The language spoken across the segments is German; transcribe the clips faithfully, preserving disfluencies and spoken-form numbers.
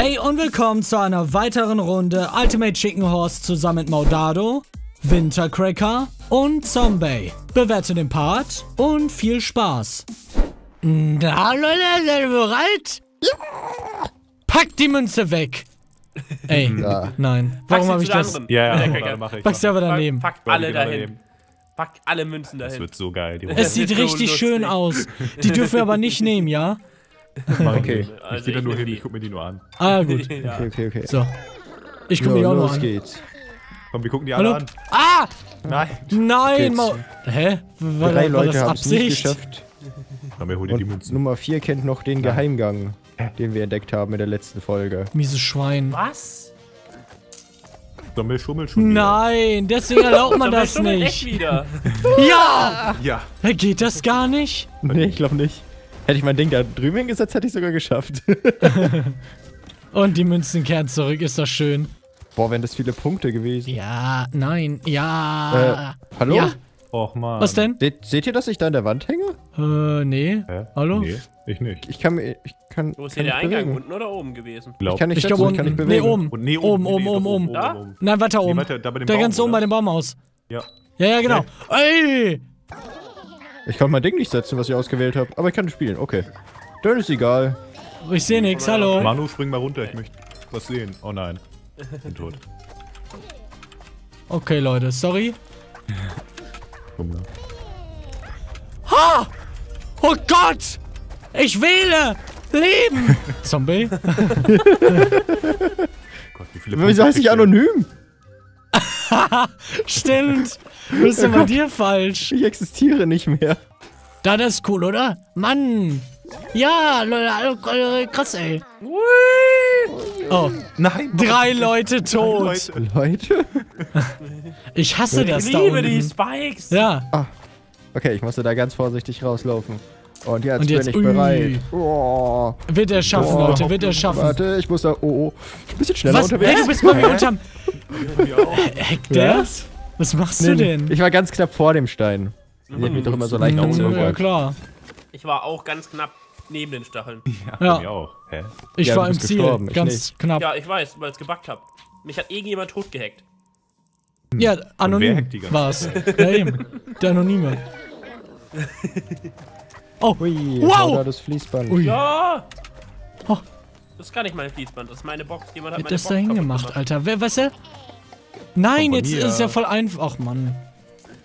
Hey und willkommen zu einer weiteren Runde Ultimate Chicken Horse zusammen mit Maudado, Wintercracker und Zombey. Bewerte den Part und viel Spaß. Na Leute, seid ihr bereit? Ja. Packt die Münze weg. Ey, ja. Nein. Warum habe ich das? Anderen. Ja, ja, mache ich. Packst du aber daneben. Packt alle dahin. Packt alle Münzen dahin. Das wird so geil. Die es sieht richtig so schön aus. Die dürfen wir aber nicht nehmen, ja? Okay, ich also gehe da nur hin, die. Ich guck mir die nur an. Ah, gut. Ja. Okay, okay, okay. So. Ich guck jo, mir die auch nur an. Geht's. Komm, wir gucken die alle Hallo? an. Ah! Nein. Nein, Mau. Hä? War, Drei war Leute haben es nicht geschafft. Komm, wir holen dir die Münzen. Nummer vier kennt noch den ja. Geheimgang, den wir entdeckt haben in der letzten Folge. Mieses Schwein. Was? Dummel schummel schon wieder. Nein, deswegen erlaubt man das nicht. Wieder. Ja! Ja. Geht das gar nicht? Nee, ich glaube nicht. Hätte ich mein Ding da drüben hingesetzt, hätte ich sogar geschafft. Und die Münzen kehren zurück, ist das schön. Boah, wären das viele Punkte gewesen. Ja, nein, ja. Äh, hallo? Ja. Och man. Was denn? Seht, seht ihr, dass ich da an der Wand hänge? Äh, nee. Hä? Hallo? Nee, ich nicht. Ich kann mir, ich kann. Wo ist hier der Eingang? Bewegen. Unten oder oben gewesen? Ich kann nicht, ich glaub, setzen, unten. Ich kann nicht bewegen. Nee, oben. Und nee, oben, oben, nee, oben, oben, oben. Da? Oben. Nein, weiter oben. Nee, weiter, da bei dem da Baum, ganz oben oder? Bei dem Baumhaus. Ja. Ja, ja, genau. Nee. Ey! Ich kann mein Ding nicht setzen, was ich ausgewählt habe, aber ich kann spielen, okay. Dann ist egal. Ich sehe nichts, hallo. Manu, spring mal runter, ich möchte was sehen. Oh nein, ich bin tot. Okay, Leute, sorry. Ha! Oh Gott! Ich wähle! Leben! Zombie? Gott, wie viele Wieso heißt ich anonym? Stimmt. Bist du bei dir falsch? Ich existiere nicht mehr. Da, das ist cool, oder? Mann. Ja, Leute, krass, ey. Oh, nein. Drei Leute tot. Nein, Leute. Leute? Ich hasse das da unten. Ich liebe die Spikes. Ja. Ah. Okay, ich musste da ganz vorsichtig rauslaufen. Und jetzt, Und jetzt bin ich ui. bereit. Oh. Wird er schaffen, oh. Leute, wird er schaffen. Warte, ich muss da. Oh, oh. Ein bisschen schneller Was? unterwegs. Hey, du bist bei mir unterm. Hackt das? Was machst nee, du denn? Ich war ganz knapp vor dem Stein. Ich mhm. mich doch immer so leicht mhm. nach Ja, klar. Ich war auch ganz knapp neben den Stacheln. Ja, ja. Ich auch. Hä? Ich ja, war im Ziel. Gestorben. Ganz ich knapp. Ja, ich weiß, weil ich es gebackt habe. Mich hat irgendjemand tot gehackt. Hm. Ja, anonym war es. Ja, eben. Der Anonyme. Oh, Ui, wow! Da das Fließband. Ui. Ja! Oh. Das ist gar nicht mein Fließband, das ist meine Box. Jemand hat meine das Box da hingemacht, Alter. Wer, was denn? Nein, jetzt mir. ist ja voll einfach. Ach, Mann.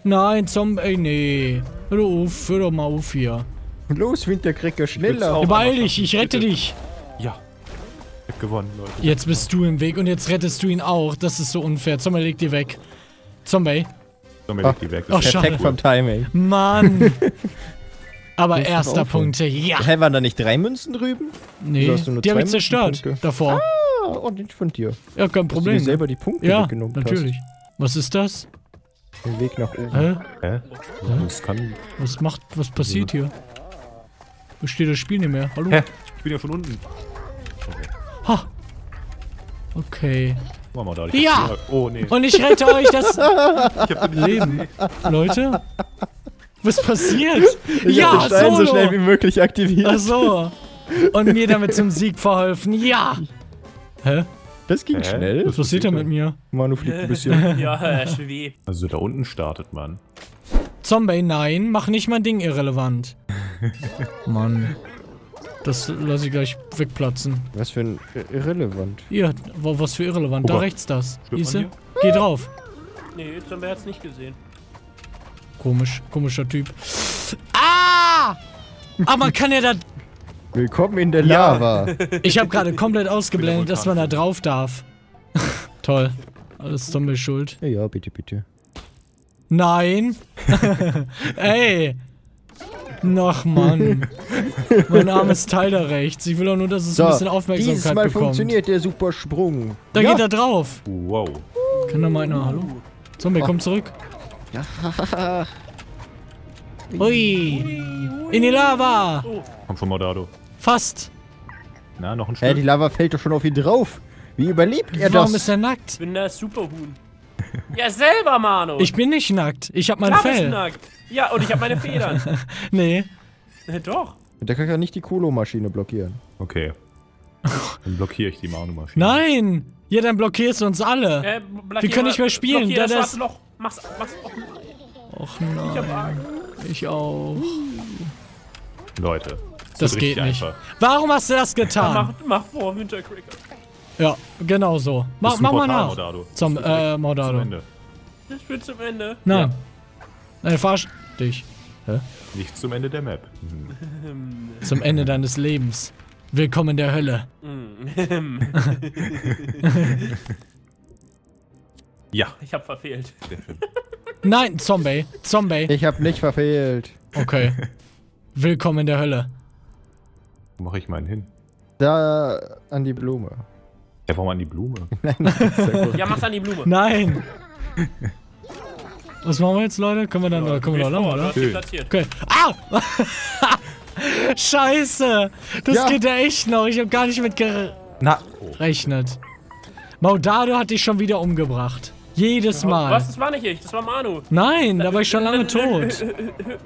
Nein, Zombie, nee. Hör doch auf, hör doch mal auf hier. Los, Wintercracker, schneller. Beeil dich, ich rette Bitte. dich. Ja. Ich hab gewonnen, Leute. Jetzt bist du im Weg und jetzt rettest du ihn auch. Das ist so unfair. Zombie, leg die weg. Zombie. Zombie, leg die weg. Das oh, ist perfekt vom Timing. Mann. Aber Münzen erster Punkte, ja. Hä, waren da nicht drei Münzen drüben? Nee, also die habe ich zerstört Punkte. davor. Ah, und nicht von dir. Ja, kein dass Problem. Du dir selber die Punkte ja, weggenommen natürlich. Hast. Was ist das? Der Weg nach oben. Hä? Hä? Was kann... Was macht... Was passiert ja. hier? Verstehe das Spiel nicht mehr. Hallo? Hä? Ich bin ja von unten. Okay. Ha! Okay. Mach mal da, ich ja! Oh, nee. Und ich rette euch das... ich hab Leben. Leute? Was passiert? Ich ja, hab den Stein so schnell wie möglich aktiviert. Ach so. Und mir damit zum Sieg verholfen. Ja. Hä? Das ging Hä? schnell. Was passiert da mit mir? Manu fliegt ein bisschen. Ja, schweb. Also da unten startet man. Zombie, nein. Mach nicht mein Ding irrelevant. Mann. Das lasse ich gleich wegplatzen. Was für ein irrelevant? Ja, was für irrelevant. Oh, da rechts das. Siehste? Geh drauf. Nee, Zombie hat's nicht gesehen. Komisch, komischer Typ. Ah! Aber man kann ja da... Willkommen in der Lava. Ja. Ich habe gerade komplett ausgeblendet, dass man da drauf darf. Toll. Alles Zombie schuld. Ja, ja, bitte, bitte. Nein. Ey. Ach, Mann. Mein armes Teil da rechts. Ich will auch nur, dass es so, ein bisschen Aufmerksamkeit bekommt. Dieses Mal bekommt. funktioniert der Supersprung. Da ja. geht er drauf. Wow. Kann da mal einer... Hallo? Zombie, komm zurück. Ja. Ui. In die Lava. Komm schon, Maudado. Fast. Na, noch ein Stück. Äh, die Lava fällt doch schon auf ihn drauf. Wie überlebt er das? Warum ist er nackt? Ich bin das Superhuhn. Ja, selber, Manu. Ich bin nicht nackt. Ich hab mein Fell. Nackt. Ja, und ich hab meine Federn. Nee. Doch. Der kann ja nicht die Kolo-Maschine blockieren. Okay. Dann blockiere ich die Manu-Maschine. Nein! Ja, dann blockierst du uns alle. Äh, Wir können nicht mehr spielen. Da das schwarze Loch. Mach's, mach's offen. Och nein. Ich auch. Leute. Das, das geht nicht. Einfach. Warum hast du das getan? Ja, mach, mach vor, Wintercracker. Ja, genau so. Mach, mach mal nach. Maudado. Zum, äh, Maudado. Zum Ende. Ich bin zum Ende. Nein. Ja. Nein, verarsch dich. Hä? Nicht zum Ende der Map. Hm. Zum Ende deines Lebens. Willkommen in der Hölle. Ja. Ich hab verfehlt. Nein, Zombey. Zombey. Ich hab nicht verfehlt. Okay. Willkommen in der Hölle. Wo mach ich meinen hin? Da an die Blume. Ja, warum an die Blume? Nein, das ist sehr gut. Ja, mach's an die Blume. Nein. Was machen wir jetzt, Leute? Können wir dann ja, können wir noch lang, oder? Okay. Okay. Ah! Scheiße! Das ja. geht ja echt noch. Ich hab gar nicht mit gerechnet. Maudado hat dich schon wieder umgebracht. Jedes Mal. Was? Das war nicht ich. Das war Manu. Nein, da war ich schon lange tot.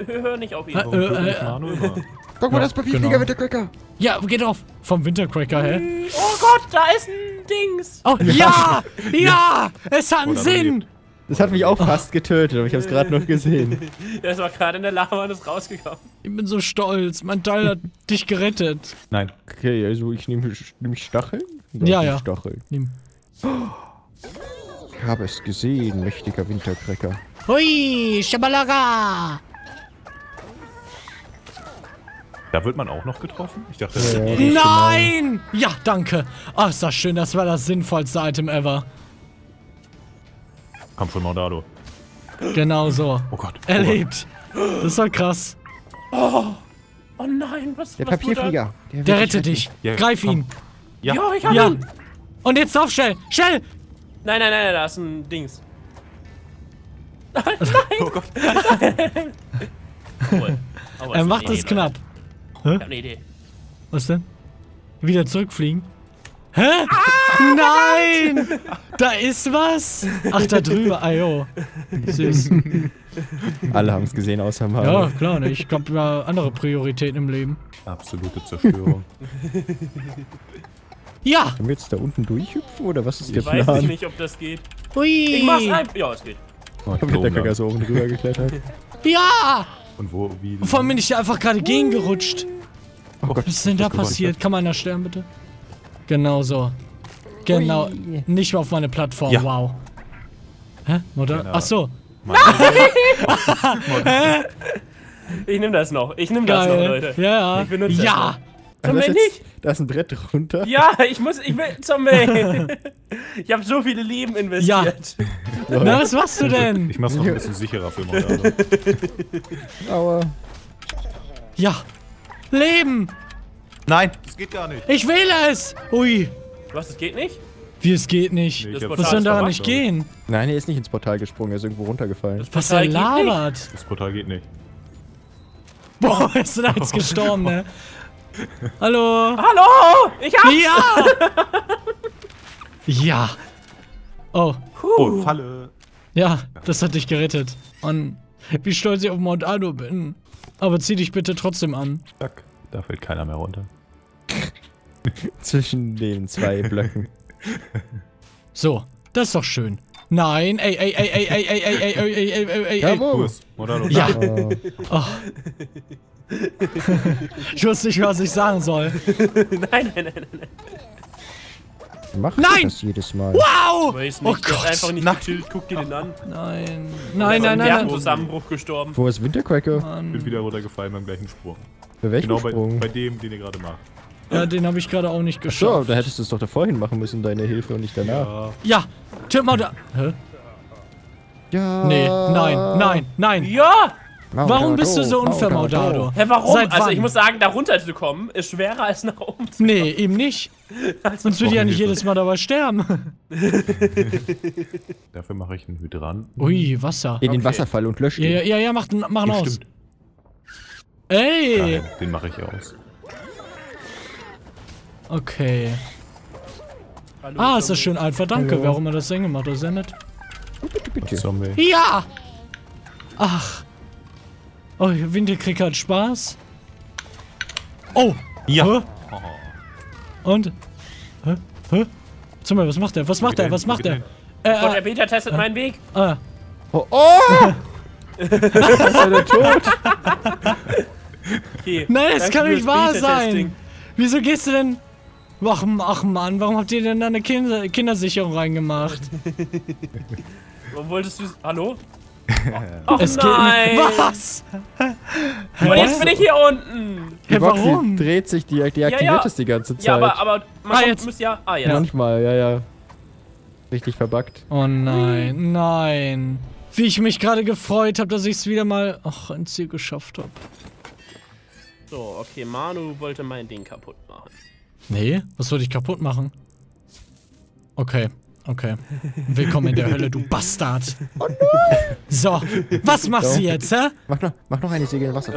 Hör nicht auf ihn. Warum hört nicht Manu immer? Guck mal, das Papierflieger Wintercracker. Ja, geht auf. Vom Wintercracker, hä? Oh Gott, da ist ein Dings. Oh, ja! Ja! Es hat einen Sinn! Das hat mich auch fast getötet, aber ich hab's gerade noch gesehen. Das war gerade in der Lava und ist rausgekommen. Ich bin so stolz, mein Teil hat dich gerettet. Nein. Okay, also ich nehme nehm ich Stacheln? Oder ja, ja. Stacheln? Nehm. Ich habe es gesehen, mächtiger Wintercracker. Hui, Schabalaga! Da wird man auch noch getroffen? Ich dachte, das ja, ist ja, nein! Genau. Ja, danke. Ach, ist das schön, das war das sinnvollste Item ever. Kampf von Maudado. Genau so. Oh Gott. Oh Erlebt. Gott. Das war krass. Oh, oh nein, was ist das? Der Papierflieger. Der, der rettet dich. Ja, greif komm. ihn. Ja, jo, ich hab ja. ihn. Und jetzt auf, schnell. Schnell. Nein, nein, nein, nein, da ist ein Dings. Nein. Oh Gott. oh, er macht es knapp. Hä? Ich hab eine Idee. Was denn? Wieder zurückfliegen? Hä? Ah, nein! Verdammt. Da ist was! Ach, da drüber, ajo. Süß. Alle haben es gesehen, außer Mario. Ja, klar, ne? Ich hab ja andere Prioritäten im Leben. Absolute Zerstörung. Ja! Können wir jetzt da unten durchhüpfen, oder was ist der Plan? Ich weiß nicht, ob das geht. Hui! Ich mach's rein! Ja, es geht. Oh, ich hab mit der Kackasse oben drüber geklettert. Ja! Und wo, wie? Vor allem bin ich ja einfach gerade gegengerutscht. Oh Gott, was ist denn da passiert? Kann man da sterben, bitte? Genau so. Genau. Ui. Nicht mehr auf meine Plattform. Ja. Wow. Hä? Oder? Genau. Ach so. Nein! Ich nehm das noch. Ich nehm Geil. das noch, Leute. Ja, ich benutze ja. das noch. Zombey nicht? Da ist ein Brett runter. Ja, ich muss. Ich will. Zombey. Ich hab so viele Leben investiert. Ja. Na, was machst du denn? Ich mach's noch ein bisschen sicherer für Maudado. Aua. Ja. Leben! Nein, das geht gar nicht. Ich wähle es! Ui. Was, es geht nicht? Wie, es geht nicht? Nee, was soll daran nicht gehen? Nein, er ist nicht ins Portal gesprungen, er ist irgendwo runtergefallen. Was er labert? Das Portal geht nicht. Boah, er ist da jetzt gestorben, ne? Hallo? Hallo! Ich hab's! Ja! ja! Oh. Oh, Falle. Ja, das hat dich gerettet. Und wie stolz ich auf Maudado bin. Aber zieh dich bitte trotzdem an. Zack, da fällt keiner mehr runter. Zwischen den zwei Blöcken. So, das ist doch schön. Nein, ey, ey, ey, ey, ey, ey, ey, ey, ey, ey, ey, ey, ey, ey, ja. Oh. Ich wusste nicht, was ich sagen soll. Nein, nein, nein, nein. Macht nein! das jedes Mal. Wow! Nicht, oh Gott! Einfach nicht gechillt, guck dir den an. Nein. Nein, nein, nein. Der Zusammenbruch gestorben. Wo ist Wintercracker? Ich bin wieder runtergefallen beim gleichen Sprung. Bei welchem genau Sprung? Genau bei, bei dem, den ihr gerade macht. Ja, den habe ich gerade auch nicht geschafft. Ach so, da hättest du es doch da vorhin machen müssen, deine Hilfe und nicht danach. Ja! Tipp mal da! Hä? Ja! Nee, nein, nein, nein! Ja! Maudado, warum bist du so unfair, Maudado? Hä, warum? Seit also, wann? Ich muss sagen, da runter zu kommen ist schwerer als nach oben zu kommen. Nee, eben nicht. Sonst würde ich ja nicht jedes Mal dabei sterben. Dafür mache ich einen Hydrant. Ui, Wasser. In okay. den Wasserfall und löscht ihn. Ja, ja, ja, mach, mach ihn aus. Stimmt. Ey! Nein, den mache ich aus. Okay. Hallo, ah, ist das schön einfach. Danke, Hallo. wer auch immer das denn gemacht hat. Das ist ja nett. Ja! Ach. Oh, Wintercracker hat Spaß. Oh! Ja! Und? Hä? Hä? Zum Beispiel, was macht der? Was macht der? Was macht der? Äh, äh, oh, der Beta testet äh, meinen Weg. Äh. Oh! oh! Ist er tot? Okay. Nein, das kann nicht wahr sein! Wieso gehst du denn... Ach, ach Mann, warum habt ihr denn da eine Kinder Kindersicherung reingemacht? Warum wolltest du... Hallo? Ach es nein! Was? Und jetzt bin ich hier unten! Die hey, Box, warum? Die dreht sich, die deaktiviert ja, ja. es die ganze Zeit. Ja, aber, aber man ah, jetzt. Muss ja... Ah, jetzt. Manchmal, ja, ja. Richtig verbuggt. Oh nein, nein. Wie ich mich gerade gefreut habe, dass ich es wieder mal... Ach, ins Ziel geschafft habe. So, okay, Manu wollte mein Ding kaputt machen. Nee, was würde ich kaputt machen? Okay, okay. Willkommen in der Hölle, du Bastard. Oh nein! So, was machst so. du jetzt, hä? Mach noch, mach noch eine Segel in Wasser.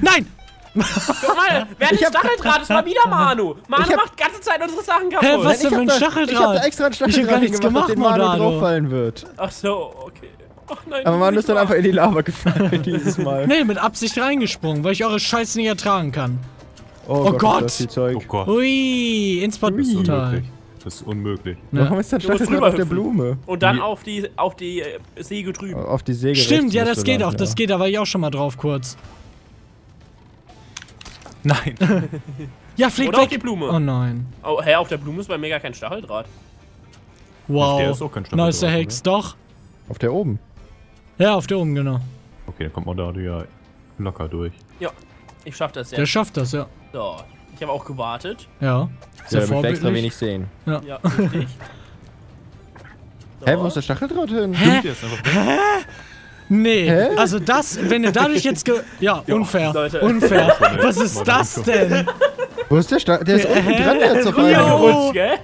Nein! Guck mal, wer hat den Stacheldraht? Das war wieder Manu. Manu hab, macht die ganze Zeit unsere Sachen kaputt. Hä, was denn für ein Stacheldraht? Ich hab da extra einen Stacheldraht ich hab gar nichts gemacht, den Manu drauffallen wird. Ach so, okay. Oh nein, aber man ist dann einfach in die Lava gefallen dieses Mal. Nee, mit Absicht reingesprungen, weil ich eure Scheiße nicht ertragen kann. Oh, oh Gott! Gott. Das ist oh Gott. Ui, ins Bad das ist unmöglich. Das ist unmöglich. Ne? Warum ist der Stacheldraht auf der Blume? Und dann auf die, auf die Säge drüben. Auf die Säge Stimmt, ja, das geht dann, auch, ja. das geht, da war ich auch schon mal drauf kurz. Nein. ja, fliegt Oder weg! Auf die Blume. Oh nein. Oh, hä, auf der Blume ist bei mir gar kein Stacheldraht. Wow. Auf der ist auch kein Stacheldraht. Nice Hex, doch. Auf der oben? Ja, auf der oben, genau. Okay, dann kommt Maudado ja locker durch. Ja, ich schaff das ja. Der schafft das, ja. So, ich habe auch gewartet. Ja. Sehr ja, vorbildlich. Extra wenig sehen. Ja, ja richtig. So. Hä, wo ist der Stacheldraht hin? Hä? Hä? Nee, Hä? also das, wenn ihr dadurch jetzt ge... Ja, jo, unfair, Leute. unfair. Was ist das denn? Wo ist der Stachel? Der ist unten dran jetzt auf einmal. gell?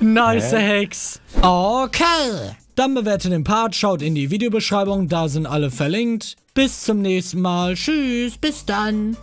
Nice Hex. Okay. Dann bewertet den Part, schaut in die Videobeschreibung, da sind alle verlinkt. Bis zum nächsten Mal. Tschüss, bis dann.